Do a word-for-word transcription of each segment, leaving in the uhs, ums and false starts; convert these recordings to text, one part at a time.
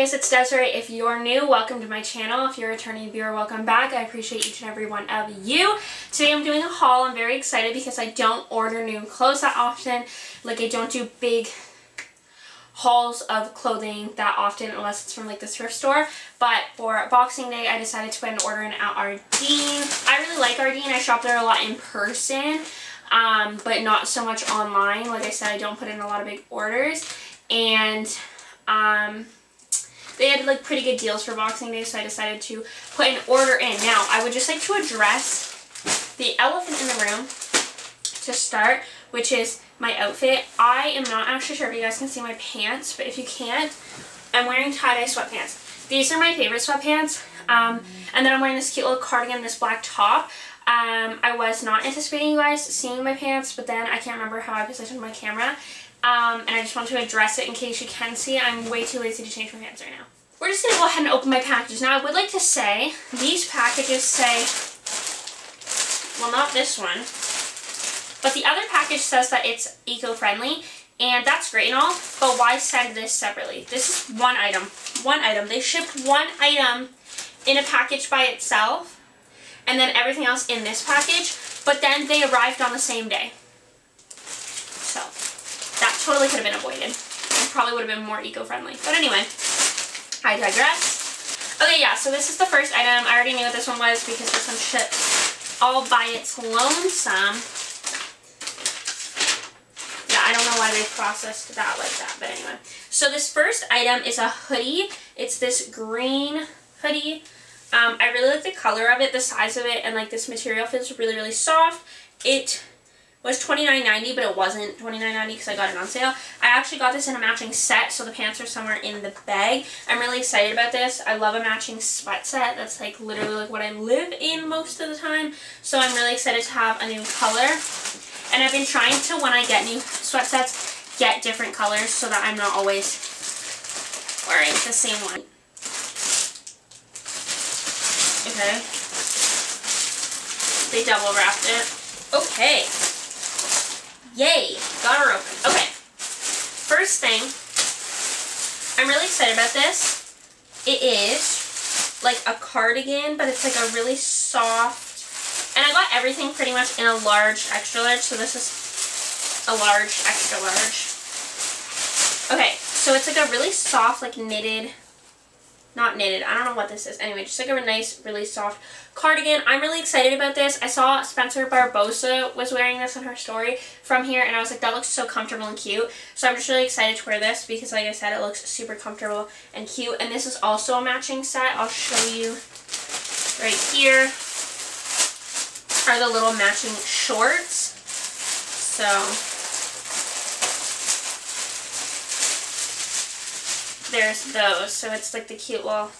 guys, it's Desiree. If you're new, welcome to my channel. If you're a returning viewer, welcome back. I appreciate each and every one of you. Today I'm doing a haul. I'm very excited because I don't order new clothes that often. Like, I don't do big hauls of clothing that often unless it's from like the thrift store. But for Boxing Day, I decided to go ahead and order it at Ardene. I really like Ardene. I shop there a lot in person, um, but not so much online. Like I said, I don't put in a lot of big orders. And um, they had like pretty good deals for Boxing Day, so I decided to put an order in. Now, I would just like to address the elephant in the room to start, which is my outfit. I am not actually sure if you guys can see my pants, but if you can't, I'm wearing tie-dye sweatpants. These are my favorite sweatpants. Um, and then I'm wearing this cute little cardigan, this black top. Um, I was not anticipating you guys seeing my pants, but then I can't remember how I positioned my camera. Um, and I just want to address it in case you can see. I'm way too lazy to change my pants right now. We're just going to go ahead and open my packages. Now, I would like to say these packages say, well, not this one, but the other package says that it's eco-friendly, and that's great and all, but why send this separately? This is one item. One item. They shipped one item in a package by itself, and then everything else in this package, but then they arrived on the same day. So that totally could have been avoided. It probably would have been more eco-friendly. But anyway, I digress. Okay, yeah, so this is the first item. I already knew what this one was because this one shipped all by its lonesome. Yeah, I don't know why they processed that like that, but anyway. So this first item is a hoodie. It's this green hoodie. Um, I really like the color of it, the size of it, and like this material feels really, really soft. It was twenty-nine ninety, but it wasn't twenty-nine ninety because I got it on sale. I actually got this in a matching set, so the pants are somewhere in the bag. I'm really excited about this. I love a matching sweat set. That's like literally like what I live in most of the time. So I'm really excited to have a new color. And I've been trying to, when I get new sweat sets, get different colors so that I'm not always wearing the same one. Okay. They double wrapped it. Okay. Yay, got her open. Okay, first thing, I'm really excited about this. It is like a cardigan, but it's like a really soft, and I got everything pretty much in a large, extra large, so this is a large, extra large. Okay, so it's like a really soft, like knitted, not knitted, I don't know what this is. Anyway, just like a nice, really soft cardigan. I'm really excited about this. I saw Spencer Barbosa was wearing this on her story from here, and I was like, that looks so comfortable and cute. So I'm just really excited to wear this because, like I said, it looks super comfortable and cute. And this is also a matching set. I'll show you right here are the little matching shorts. So there's those. So it's like the cute little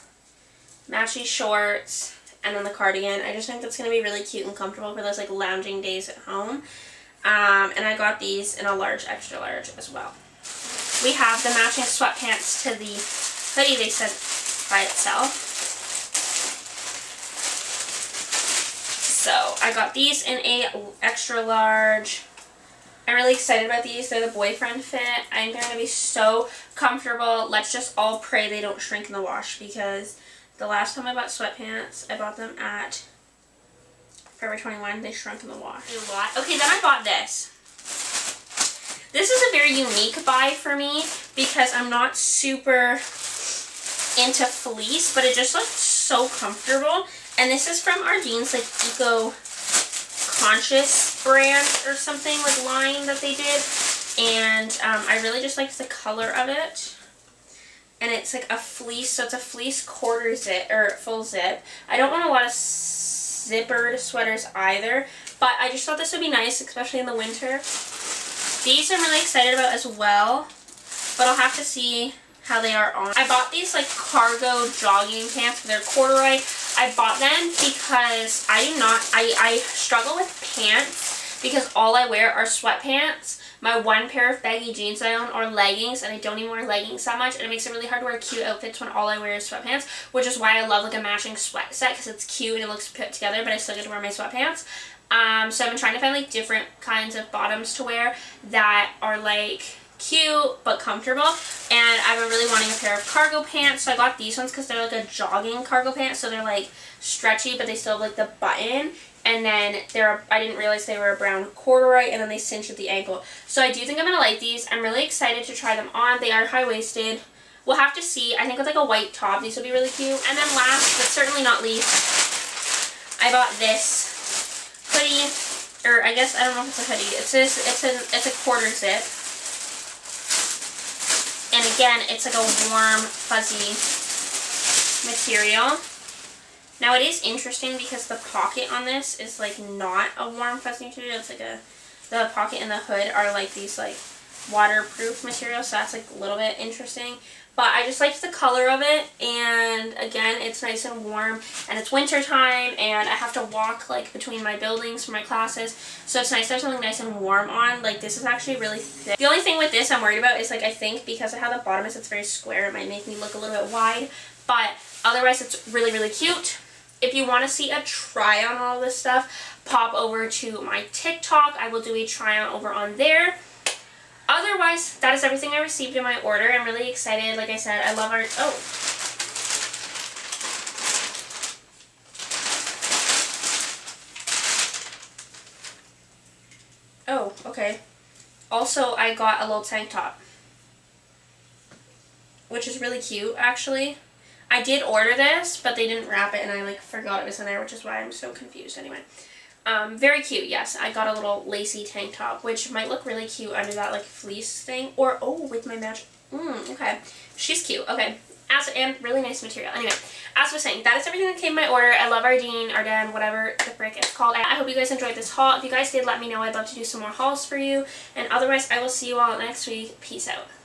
matchy shorts and then the cardigan. I just think that's going to be really cute and comfortable for those like lounging days at home. Um, and I got these in a large, extra large as well. We have the matching sweatpants to the hoodie, they said, by itself. So I got these in a extra large. I'm really excited about these. They're the boyfriend fit. I think they're going to be so comfortable. Let's just all pray they don't shrink in the wash, because the last time I bought sweatpants, I bought them at Forever twenty-one. They shrunk in the wash. A lot. Okay, then I bought this. This is a very unique buy for me because I'm not super into fleece, but it just looks so comfortable. And this is from Ardene's like Eco Conscious brand or something, like line that they did, and um, I really just like the color of it, and it's like a fleece, so it's a fleece quarter zip or full zip. I don't want a lot of zippered sweaters either, but I just thought this would be nice, especially in the winter. These I'm really excited about as well, but I'll have to see how they are on. I bought these like cargo jogging pants, they're corduroy. I bought them because I do not, I, I struggle with pants because all I wear are sweatpants. My one pair of baggy jeans I own are leggings, and I don't even wear leggings that much, and it makes it really hard to wear cute outfits when all I wear is sweatpants, which is why I love like a matching sweat set, because it's cute and it looks put together, but I still get to wear my sweatpants. Um, so I've been trying to find like different kinds of bottoms to wear that are like cute but comfortable. And I've been really wanting a pair of cargo pants, so I got these ones because they're like a jogging cargo pants, so they're like stretchy but they still have like the button. And then they're, I didn't realize they were a brown corduroy, and then they cinch at the ankle. So I do think I'm going to like these. I'm really excited to try them on. They are high-waisted. We'll have to see. I think with like a white top, these would be really cute. And then last, but certainly not least, I bought this hoodie, or I guess, I don't know if it's a hoodie. It's this, it's an, it's a quarter zip. And again, it's like a warm, fuzzy material. Now it is interesting because the pocket on this is like not a warm fuzzy material. It's like a, the pocket and the hood are like these like waterproof materials, so that's like a little bit interesting. But I just liked the color of it, and again, it's nice and warm, and it's winter time, and I have to walk like between my buildings for my classes, so it's nice to have something nice and warm on. Like this is actually really thick. The only thing with this I'm worried about is like, I think because of how the bottom is, it's very square, it might make me look a little bit wide, but otherwise it's really, really cute. If you want to see a try on all this stuff, pop over to my TikTok. I will do a try on over on there. Otherwise, that is everything I received in my order. I'm really excited. Like I said, I love our... Oh. Oh, okay. Also, I got a little tank top, which is really cute, actually. I did order this, but they didn't wrap it, and I like forgot it was in there, which is why I'm so confused. Anyway, um, very cute. Yes, I got a little lacy tank top, which might look really cute under that like fleece thing, or oh, with my match. Mm, okay, she's cute. Okay, as and really nice material. Anyway, as I was saying, that is everything that came in my order. I love Ardene, Ardene, whatever the frick it's called. I hope you guys enjoyed this haul. If you guys did, let me know. I'd love to do some more hauls for you. And otherwise, I will see you all next week. Peace out.